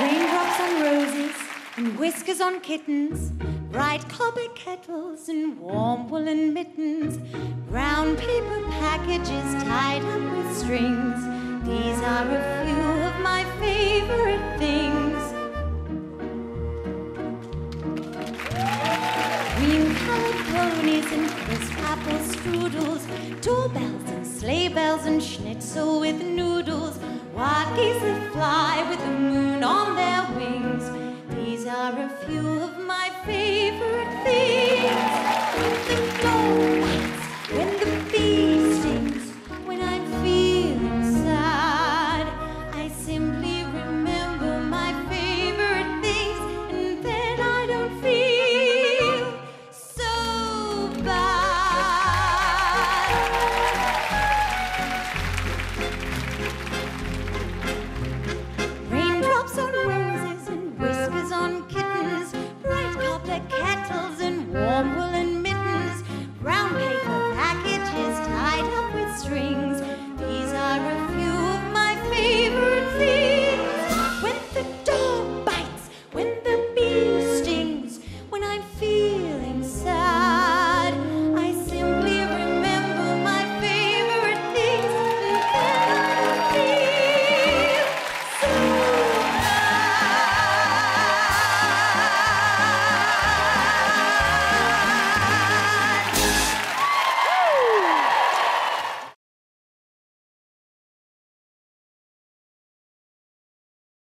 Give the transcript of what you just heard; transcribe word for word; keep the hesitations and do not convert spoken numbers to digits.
Raindrops on roses and whiskers on kittens, bright copper kettles and warm woolen mittens, brown paper packages tied up with strings. These are a few of my favorite things. Cream-colored ponies and crisp apple strudels, doorbells and sleigh bells and schnitzel with noodles, wadgies that fly